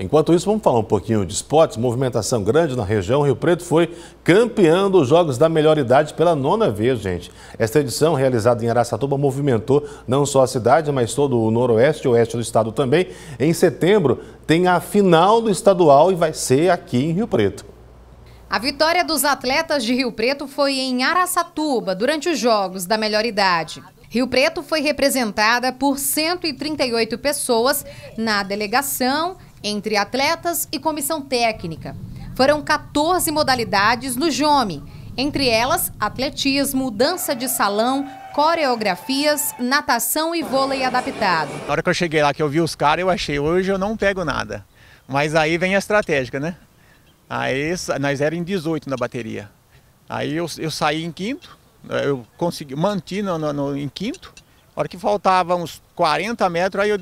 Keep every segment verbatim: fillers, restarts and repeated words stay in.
Enquanto isso, vamos falar um pouquinho de esportes. Movimentação grande na região. Rio Preto foi campeão dos Jogos da Melhor Idade pela nona vez, gente. Esta edição, realizada em Araçatuba, movimentou não só a cidade, mas todo o noroeste e oeste do estado também. Em setembro, tem a final do estadual e vai ser aqui em Rio Preto. A vitória dos atletas de Rio Preto foi em Araçatuba, durante os Jogos da Melhor Idade. Rio Preto foi representada por cento e trinta e oito pessoas na delegação, entre atletas e comissão técnica. Foram quatorze modalidades no Jome, entre elas atletismo, dança de salão, coreografias, natação e vôlei adaptado. Na hora que eu cheguei lá, que eu vi os caras, eu achei, hoje eu não pego nada. Mas aí vem a estratégica, né? Aí nós éramos em dezoito na bateria. Aí eu, eu saí em quinto. Eu consegui, manti no, no, no, em quinto. A hora que faltava uns quarenta metros, aí eu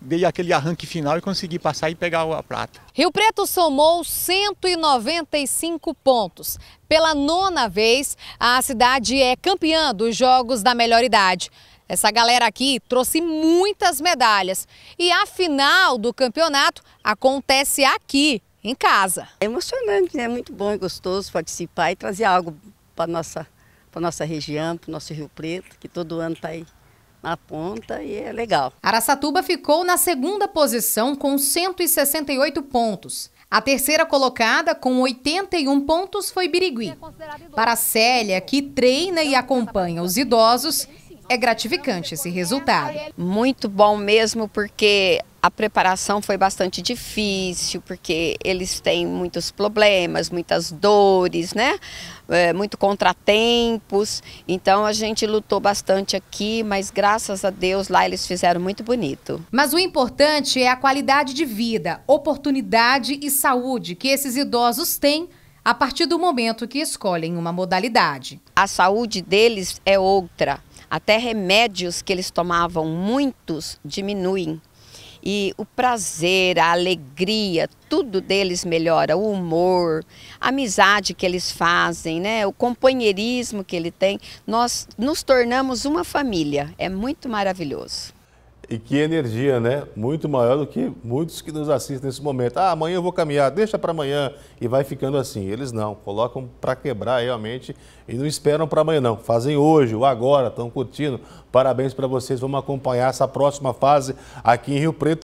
dei aquele arranque final e consegui passar e pegar a prata. Rio Preto somou cento e noventa e cinco pontos. Pela nona vez, a cidade é campeã dos Jogos da Melhor Idade. Essa galera aqui trouxe muitas medalhas. E a final do campeonato acontece aqui, em casa. É emocionante, né? É muito bom e gostoso participar e trazer algo para nossa para nossa região, para o nosso Rio Preto, que todo ano está aí na ponta e é legal. Araçatuba ficou na segunda posição com cento e sessenta e oito pontos. A terceira colocada com oitenta e um pontos foi Birigui. Para a Célia, que treina e acompanha os idosos, é gratificante esse resultado. Muito bom mesmo, porque a preparação foi bastante difícil, porque eles têm muitos problemas, muitas dores, né? É, muito contratempos. Então a gente lutou bastante aqui, mas graças a Deus lá eles fizeram muito bonito. Mas o importante é a qualidade de vida, oportunidade e saúde que esses idosos têm a partir do momento que escolhem uma modalidade. A saúde deles é outra. Até remédios que eles tomavam, muitos, diminuem. E o prazer, a alegria, tudo deles melhora, o humor, a amizade que eles fazem, né? O companheirismo que ele tem. Nós nos tornamos uma família, é muito maravilhoso. E que energia, né? Muito maior do que muitos que nos assistem nesse momento. Ah, amanhã eu vou caminhar, deixa para amanhã. E vai ficando assim. Eles não, colocam para quebrar realmente e não esperam para amanhã não. Fazem hoje, o agora, estão curtindo. Parabéns para vocês, vamos acompanhar essa próxima fase aqui em Rio Preto.